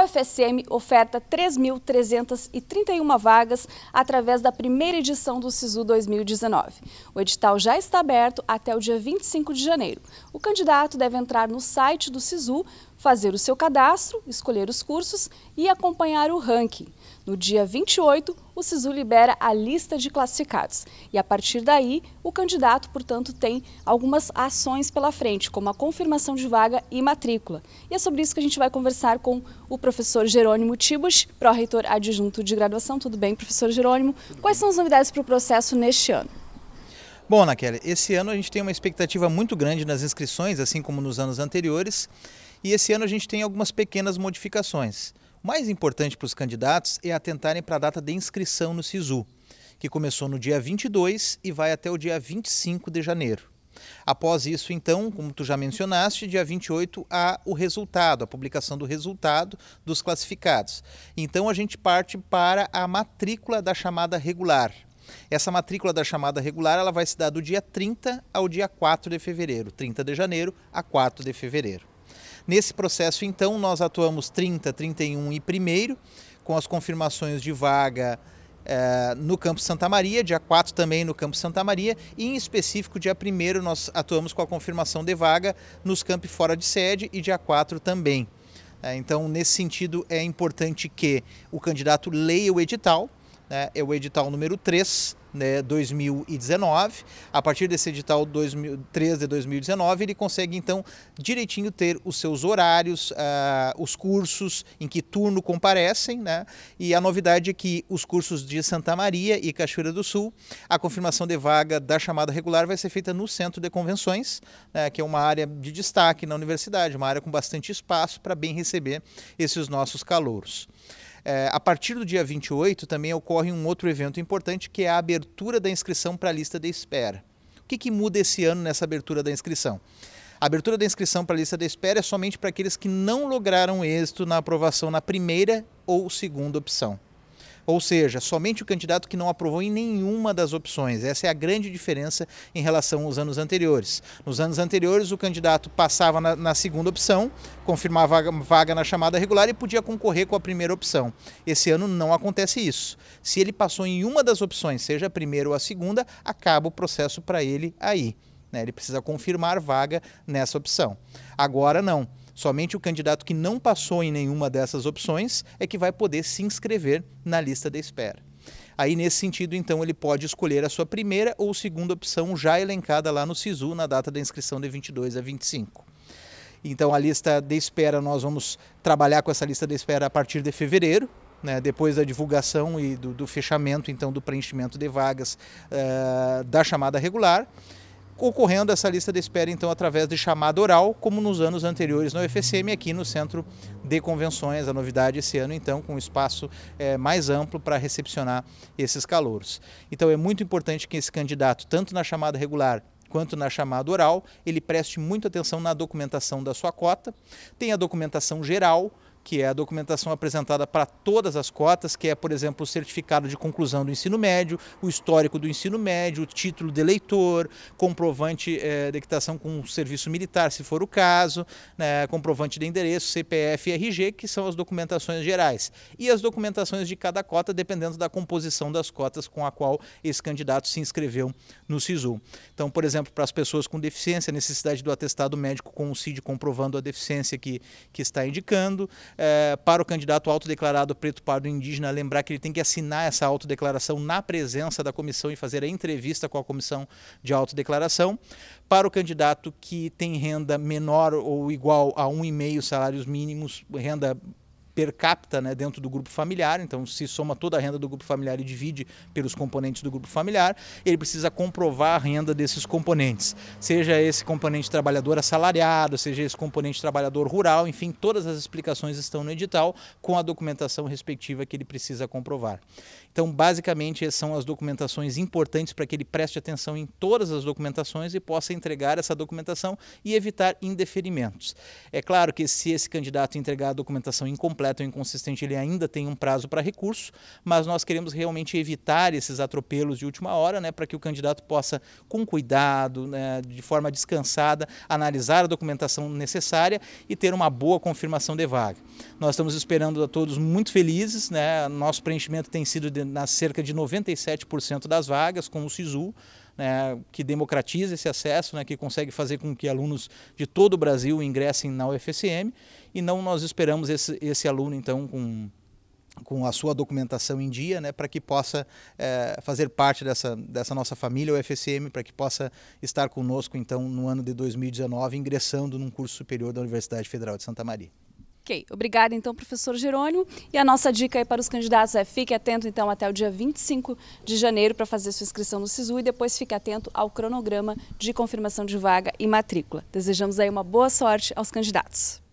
a UFSM oferta 3.331 vagas através da primeira edição do SISU 2019. O edital já está aberto até o dia 25 de janeiro. O candidato deve entrar no site do SISU, fazer o seu cadastro, escolher os cursos e acompanhar o ranking. No dia 28, o SISU libera a lista de classificados e, a partir daí, o candidato, portanto, tem algumas ações pela frente, como a confirmação de vaga e matrícula. E é sobre isso que a gente vai conversar com o professor Jerônimo Tybusch, pró-reitor adjunto de graduação. Tudo bem, professor Jerônimo? Quais são as novidades para o processo neste ano? Bom, Ana Kelly, esse ano a gente tem uma expectativa muito grande nas inscrições, assim como nos anos anteriores, e esse ano a gente tem algumas pequenas modificações. O mais importante para os candidatos é atentarem para a data de inscrição no SISU, que começou no dia 22 e vai até o dia 25 de janeiro. Após isso, então, como tu já mencionaste, dia 28 há o resultado, a publicação do resultado dos classificados. Então a gente parte para a matrícula da chamada regular. Essa matrícula da chamada regular, ela vai se dar do dia 30 ao dia 4 de fevereiro, 30 de janeiro a 4 de fevereiro. Nesse processo, então, nós atuamos 30, 31 e 1º, com as confirmações de vaga no Campo Santa Maria, dia 4 também no Campo Santa Maria, e em específico dia 1º nós atuamos com a confirmação de vaga nos campi fora de sede e dia 4 também. Então, nesse sentido, é importante que o candidato leia o edital, é o edital número 3, né, 2019, a partir desse edital 3 de 2019, ele consegue então direitinho ter os seus horários, os cursos, em que turno comparecem, né? E a novidade é que os cursos de Santa Maria e Cachoeira do Sul, a confirmação de vaga da chamada regular vai ser feita no Centro de Convenções, né, que é uma área de destaque na universidade, uma área com bastante espaço para bem receber esses nossos calouros. A partir do dia 28 também ocorre um outro evento importante, que é a abertura da inscrição para a lista de espera. O que muda esse ano nessa abertura da inscrição? A abertura da inscrição para a lista de espera é somente para aqueles que não lograram êxito na aprovação na primeira ou segunda opção. Ou seja, somente o candidato que não aprovou em nenhuma das opções. Essa é a grande diferença em relação aos anos anteriores. Nos anos anteriores, o candidato passava na segunda opção, confirmava a vaga na chamada regular e podia concorrer com a primeira opção. Esse ano não acontece isso. Se ele passou em uma das opções, seja a primeira ou a segunda, acaba o processo para ele aí, né? Ele precisa confirmar vaga nessa opção. Agora não. Somente o candidato que não passou em nenhuma dessas opções é que vai poder se inscrever na lista de espera. Aí, nesse sentido, então, ele pode escolher a sua primeira ou segunda opção já elencada lá no SISU na data da inscrição de 22 a 25. Então, a lista de espera, nós vamos trabalhar com essa lista de espera a partir de fevereiro, né, depois da divulgação e do fechamento, então, do preenchimento de vagas da chamada regular. Ocorrendo essa lista de espera, então, através de chamada oral, como nos anos anteriores na UFSM, aqui no Centro de Convenções. A novidade esse ano, então, com um espaço mais amplo para recepcionar esses calouros. Então, é muito importante que esse candidato, tanto na chamada regular quanto na chamada oral, ele preste muita atenção na documentação da sua cota. Tem a documentação geral, que é a documentação apresentada para todas as cotas, que é, por exemplo, o certificado de conclusão do ensino médio, o histórico do ensino médio, o título de eleitor, comprovante de equitação com o serviço militar, se for o caso, né, comprovante de endereço, CPF e RG, que são as documentações gerais. E as documentações de cada cota, dependendo da composição das cotas com a qual esse candidato se inscreveu no SISU. Então, por exemplo, para as pessoas com deficiência, a necessidade do atestado médico com o CID comprovando a deficiência que está indicando. Para o candidato autodeclarado preto, pardo e indígena, lembrar que ele tem que assinar essa autodeclaração na presença da comissão e fazer a entrevista com a comissão de autodeclaração. Para o candidato que tem renda menor ou igual a 1,5 salários mínimos, renda per capita, né, dentro do grupo familiar, então se soma toda a renda do grupo familiar e divide pelos componentes do grupo familiar, ele precisa comprovar a renda desses componentes, seja esse componente trabalhador assalariado, seja esse componente trabalhador rural, enfim, todas as explicações estão no edital com a documentação respectiva que ele precisa comprovar. Então, basicamente, essas são as documentações importantes para que ele preste atenção em todas as documentações e possa entregar essa documentação e evitar indeferimentos. É claro que se esse candidato entregar a documentação incompleta, caráter inconsistente ele ainda tem um prazo para recurso, mas nós queremos realmente evitar esses atropelos de última hora, né, para que o candidato possa, com cuidado, né, de forma descansada, analisar a documentação necessária e ter uma boa confirmação de vaga. Nós estamos esperando a todos muito felizes, né? Nosso preenchimento tem sido na cerca de 97% das vagas com o SISU, né, que democratiza esse acesso, né, que consegue fazer com que alunos de todo o Brasil ingressem na UFSM, e não nós esperamos esse aluno então com a sua documentação em dia, né, para que possa fazer parte dessa nossa família UFSM, para que possa estar conosco então no ano de 2019 ingressando num curso superior da Universidade Federal de Santa Maria. Ok, obrigada então, professor Jerônimo. E a nossa dica aí para os candidatos é: fique atento então até o dia 25 de janeiro para fazer sua inscrição no SISU e depois fique atento ao cronograma de confirmação de vaga e matrícula. Desejamos aí uma boa sorte aos candidatos.